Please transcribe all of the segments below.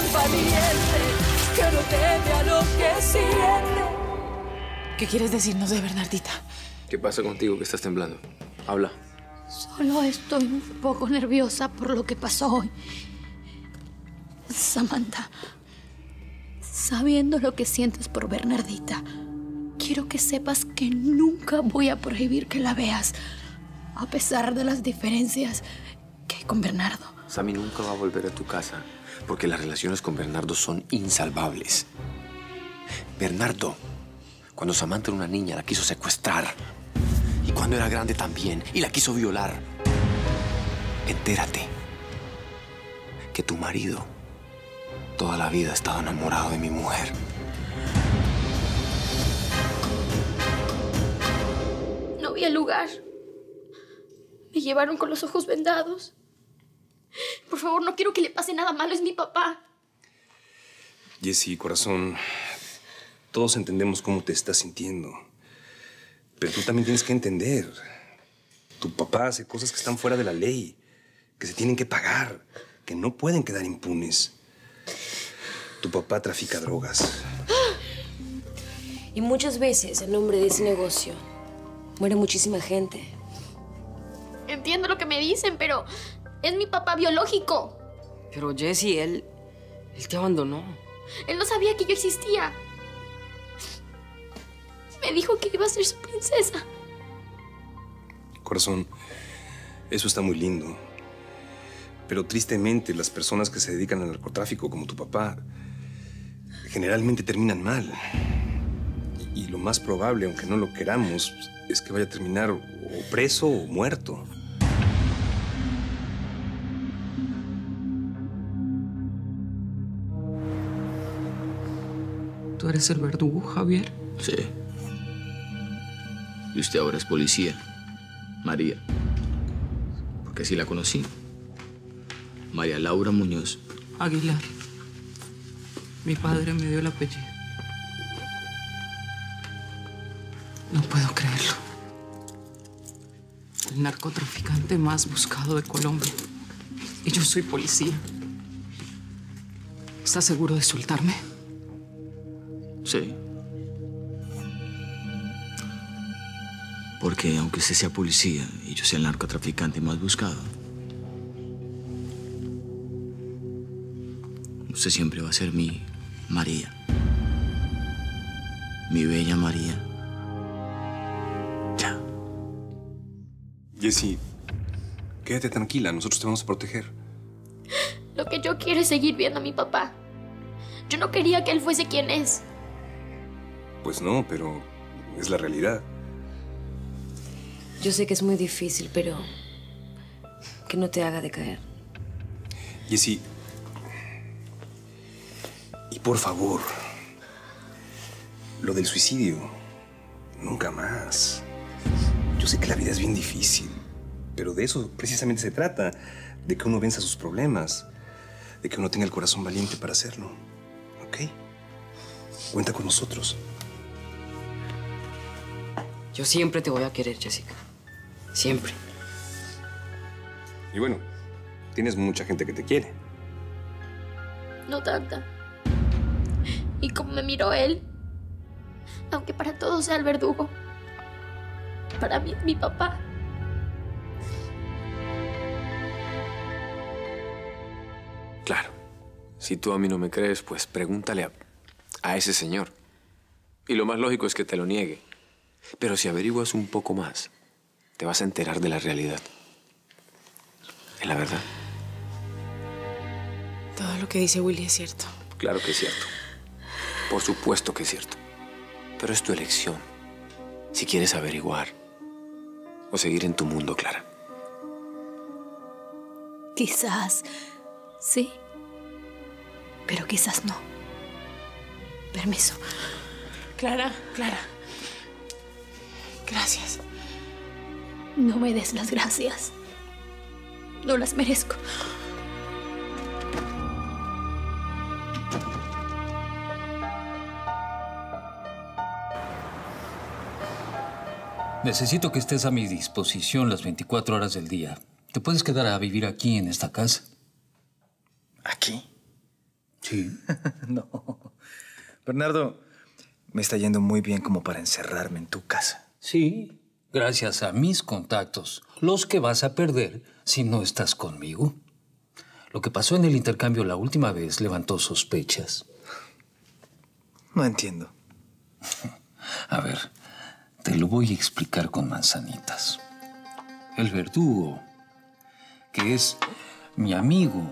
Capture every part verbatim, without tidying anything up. corazón valiente que no teme a lo que siente. ¿Qué quieres decirnos de Bernardita? ¿Qué pasa contigo que estás temblando? Habla. Solo estoy un poco nerviosa por lo que pasó hoy. Samantha, sabiendo lo que sientes por Bernardita, quiero que sepas que nunca voy a prohibir que la veas, a pesar de las diferencias que hay con Bernardo. Sammy nunca va a volver a tu casa porque las relaciones con Bernardo son insalvables. Bernardo, cuando Samantha era una niña, la quiso secuestrar. Y cuando era grande también, y la quiso violar. Entérate que tu marido toda la vida ha estado enamorado de mi mujer. No vi el lugar. Me llevaron con los ojos vendados. Por favor, no quiero que le pase nada malo. Es mi papá. Jessy, corazón, todos entendemos cómo te estás sintiendo. Pero tú también tienes que entender. Tu papá hace cosas que están fuera de la ley, que se tienen que pagar, que no pueden quedar impunes. Tu papá trafica drogas. Y muchas veces, en nombre de ese negocio, muere muchísima gente. Entiendo lo que me dicen, pero es mi papá biológico. Pero, Jessy, él... él te abandonó. Él no sabía que yo existía. Me dijo que iba a ser su princesa. Corazón, eso está muy lindo. Pero tristemente las personas que se dedican al narcotráfico, como tu papá, generalmente terminan mal. Y, y lo más probable, aunque no lo queramos, es que vaya a terminar o preso o muerto. ¿Tú eres el verdugo, Javier? Sí. Y usted ahora es policía, María. Porque así la conocí. María Laura Muñoz Aguilar. Mi padre me dio el apellido. No puedo creerlo. El narcotraficante más buscado de Colombia. Y yo soy policía. ¿Estás seguro de soltarme? Sí. Porque aunque usted sea policía y yo sea el narcotraficante más buscado, usted siempre va a ser mi María. Mi bella María. Ya. Jessy, quédate tranquila. Nosotros te vamos a proteger. Lo que yo quiero es seguir viendo a mi papá. Yo no quería que él fuese quien es. Pues no, pero es la realidad. Yo sé que es muy difícil, pero que no te haga decaer. Jessy, y por favor, lo del suicidio, nunca más. Yo sé que la vida es bien difícil, pero de eso precisamente se trata, de que uno venza sus problemas, de que uno tenga el corazón valiente para hacerlo, ¿ok? Cuenta con nosotros. Yo siempre te voy a querer, Jessica. Siempre. Y bueno, tienes mucha gente que te quiere. No tanta. Y como me miró él, aunque para todos sea el verdugo, para mí es mi papá. Claro. Si tú a mí no me crees, pues pregúntale a, a ese señor. Y lo más lógico es que te lo niegue. Pero si averiguas un poco más, te vas a enterar de la realidad. Es la verdad. Todo lo que dice Willy es cierto. Claro que es cierto. Por supuesto que es cierto. Pero es tu elección. Si quieres averiguar o seguir en tu mundo, Clara. Quizás sí, pero quizás no. Permiso. Clara, Clara. Gracias. No me des las gracias. No las merezco. Necesito que estés a mi disposición las veinticuatro horas del día. ¿Te puedes quedar a vivir aquí en esta casa? ¿Aquí? Sí. No. Bernardo, me está yendo muy bien como para encerrarme en tu casa. Sí, gracias a mis contactos, los que vas a perder si no estás conmigo. Lo que pasó en el intercambio la última vez levantó sospechas. No entiendo. A ver, te lo voy a explicar con manzanitas. El verdugo, que es mi amigo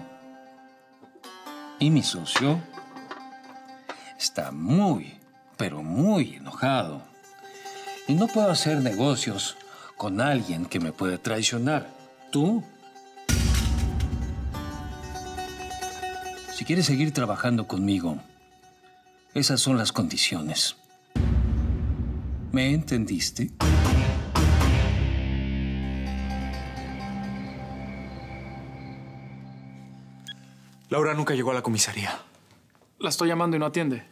y mi socio, está muy, pero muy enojado. Y no puedo hacer negocios con alguien que me puede traicionar. Tú, si quieres seguir trabajando conmigo, esas son las condiciones. ¿Me entendiste? Laura nunca llegó a la comisaría. La estoy llamando y no atiende.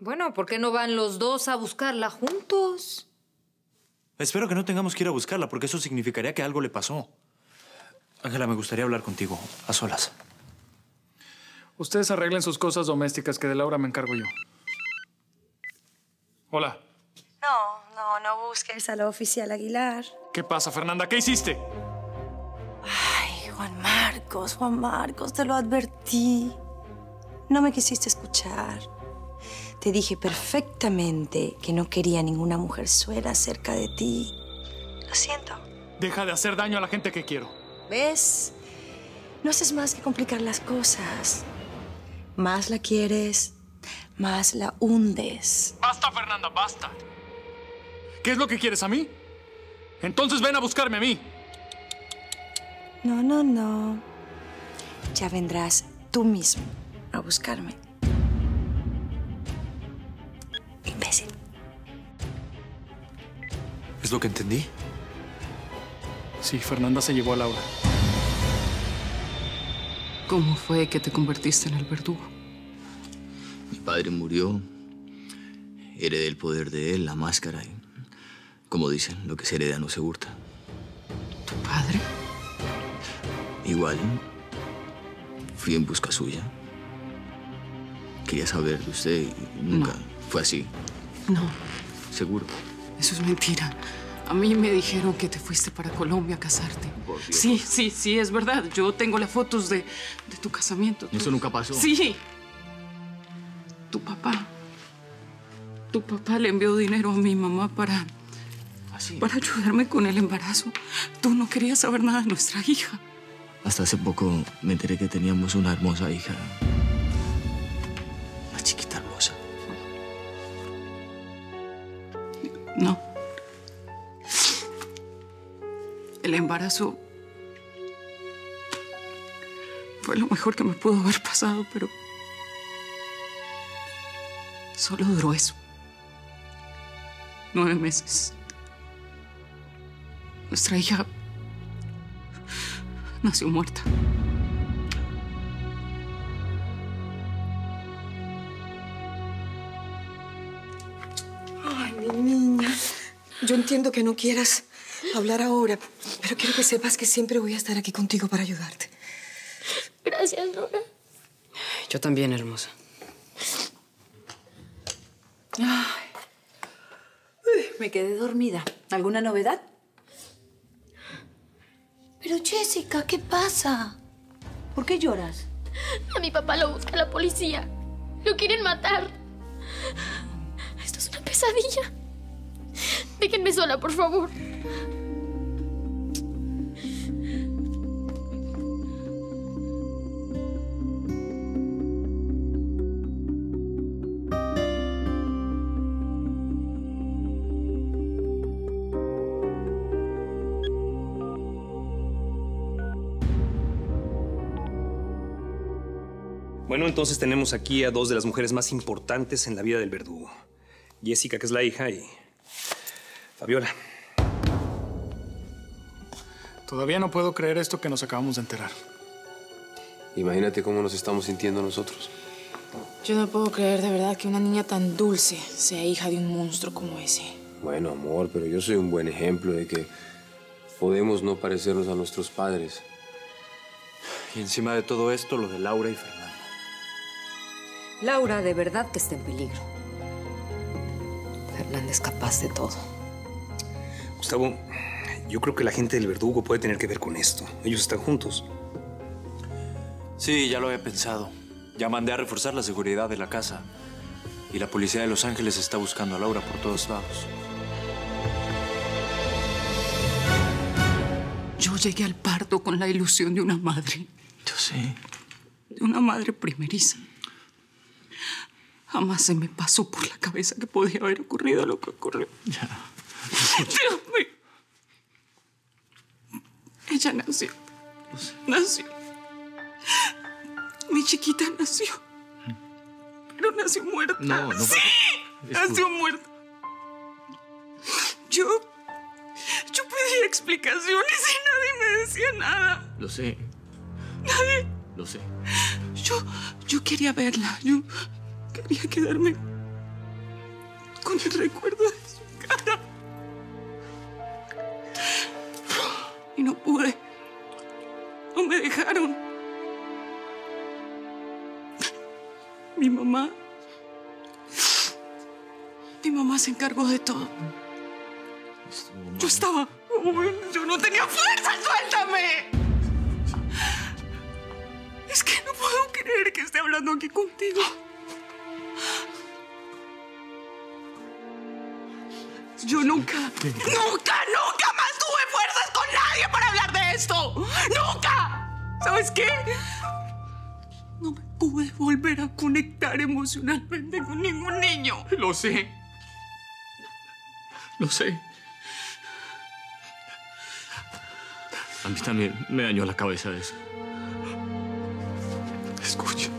Bueno, ¿por qué no van los dos a buscarla juntos? Espero que no tengamos que ir a buscarla, porque eso significaría que algo le pasó. Ángela, me gustaría hablar contigo, a solas. Ustedes arreglen sus cosas domésticas, que de Laura me encargo yo. Hola. No, no, no busques a la oficial Aguilar. ¿Qué pasa, Fernanda? ¿Qué hiciste? Ay, Juan Marcos, Juan Marcos, te lo advertí. No me quisiste escuchar. Te dije perfectamente que no quería ninguna mujerzuela cerca de ti. Lo siento. Deja de hacer daño a la gente que quiero. ¿Ves? No haces más que complicar las cosas. Más la quieres, más la hundes. Basta, Fernanda, basta. ¿Qué es lo que quieres a mí? Entonces ven a buscarme a mí. No, no, no. Ya vendrás tú mismo a buscarme. Imbécil. ¿Es lo que entendí? Sí, Fernanda se llevó a Laura. ¿Cómo fue que te convertiste en el verdugo? Mi padre murió. Heredé el poder de él, la máscara. Y, como dicen, lo que se hereda no se hurta. ¿Tu padre? Igual. Fui en busca suya. Quería saber de usted y nunca no. fue así. No. Seguro. Eso es mentira. A mí me dijeron que te fuiste para Colombia a casarte. Sí, sí, sí, es verdad. Yo tengo las fotos de, de tu casamiento. Tú... Eso nunca pasó. Sí. Tu papá. Tu papá le envió dinero a mi mamá para... ¿Así? Para ayudarme con el embarazo. Tú no querías saber nada de nuestra hija. Hasta hace poco me enteré que teníamos una hermosa hija. Una chiquita hermosa. No. El embarazo fue lo mejor que me pudo haber pasado, pero solo duró eso. Nueve meses. Nuestra hija nació muerta. Ay, mi niña. Yo entiendo que no quieras hablar ahora, pero quiero que sepas que siempre voy a estar aquí contigo para ayudarte. Gracias, Laura. Yo también, hermosa. Ay. Uy, me quedé dormida. ¿Alguna novedad? Pero, Jessica, ¿qué pasa? ¿Por qué lloras? A mi papá lo busca la policía. Lo quieren matar. Esto es una pesadilla. Déjenme sola, por favor. Bueno, entonces tenemos aquí a dos de las mujeres más importantes en la vida del verdugo. Jessica, que es la hija, y Fabiola. Todavía no puedo creer esto que nos acabamos de enterar. Imagínate cómo nos estamos sintiendo nosotros. Yo no puedo creer de verdad que una niña tan dulce sea hija de un monstruo como ese. Bueno, amor, pero yo soy un buen ejemplo de que podemos no parecernos a nuestros padres. Y encima de todo esto, lo de Laura y Fernanda. Laura de verdad que está en peligro. Fernanda es capaz de todo. Gustavo, yo creo que la gente del verdugo puede tener que ver con esto. Ellos están juntos. Sí, ya lo había pensado. Ya mandé a reforzar la seguridad de la casa. Y la policía de Los Ángeles está buscando a Laura por todos lados. Yo llegué al parto con la ilusión de una madre. Yo sé. De una madre primeriza. Jamás se me pasó por la cabeza que podía haber ocurrido lo que ocurrió. Ya. Déjame. Ella nació. Lo sé. Nació. Mi chiquita nació. Pero nació muerta. No, no. ¡Sí! Nació muerta. Yo... Yo pedí explicaciones y nadie me decía nada. Lo sé. Nadie. Lo sé. Yo... Yo quería verla. Yo... Quería quedarme con el recuerdo de su cara. Y no pude. No me dejaron. Mi mamá... Mi mamá se encargó de todo. Yo estaba... Yo no tenía fuerza. ¡Suéltame! Es que no puedo creer que esté hablando aquí contigo. Yo nunca, nunca, nunca más tuve fuerzas con nadie para hablar de esto. ¡Nunca! ¿Sabes qué? No me pude volver a conectar emocionalmente con ningún niño. Lo sé. Lo sé. A mí también me dañó la cabeza eso. Escucha.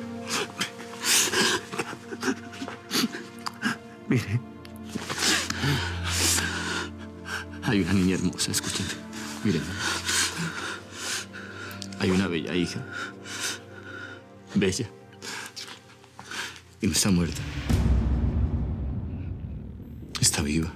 Mire. Hay una niña hermosa, escúchenme. Miren. Hay una bella hija. Bella. Y no está muerta. Está viva.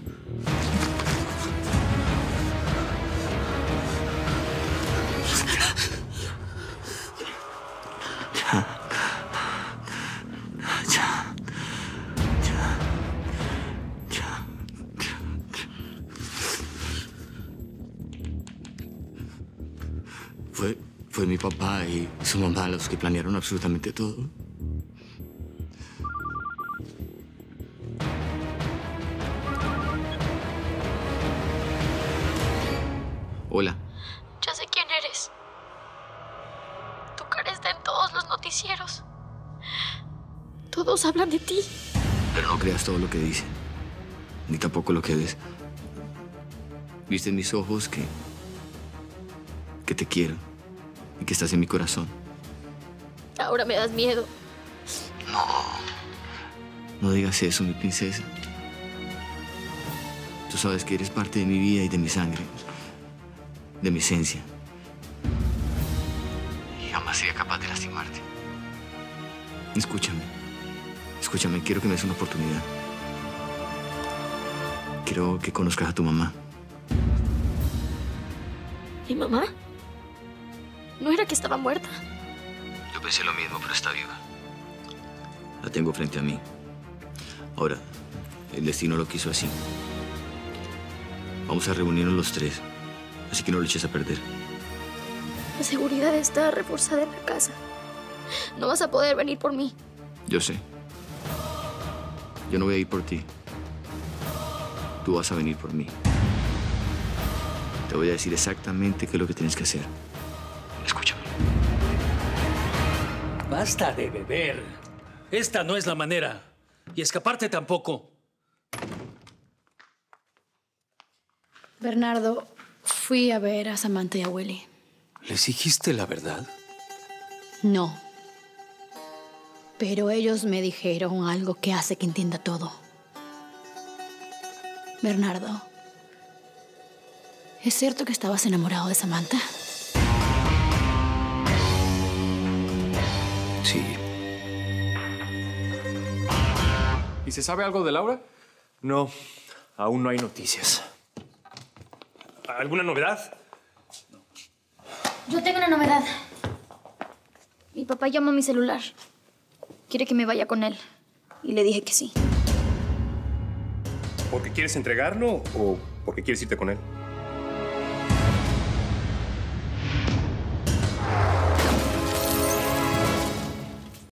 Fue mi papá y su mamá los que planearon absolutamente todo. Hola. Yo sé quién eres. Tu cara está en todos los noticieros. Todos hablan de ti. Pero no creas todo lo que dicen. Ni tampoco lo que ves. Viste en mis ojos que... que te quiero. Y que estás en mi corazón. Ahora me das miedo. No. No digas eso, mi princesa. Tú sabes que eres parte de mi vida y de mi sangre. De mi esencia. Y jamás sería capaz de lastimarte. Escúchame. Escúchame, quiero que me des una oportunidad. Quiero que conozcas a tu mamá. ¿Mi mamá? ¿No era que estaba muerta? Yo pensé lo mismo, pero está viva. La tengo frente a mí. Ahora, el destino lo quiso así. Vamos a reunirnos los tres, así que no lo eches a perder. La seguridad está reforzada en la casa. No vas a poder venir por mí. Yo sé. Yo no voy a ir por ti. Tú vas a venir por mí. Te voy a decir exactamente qué es lo que tienes que hacer. Basta de beber. Esta no es la manera. Y escaparte tampoco. Bernardo, fui a ver a Samantha y a Willy. ¿Les dijiste la verdad? No. Pero ellos me dijeron algo que hace que entienda todo. Bernardo, ¿es cierto que estabas enamorado de Samantha? Sí. ¿Y se sabe algo de Laura? No, aún no hay noticias. ¿Alguna novedad? Yo tengo una novedad. Mi papá llamó a mi celular. Quiere que me vaya con él. Y le dije que sí. ¿Porque quieres entregarlo o porque quieres irte con él?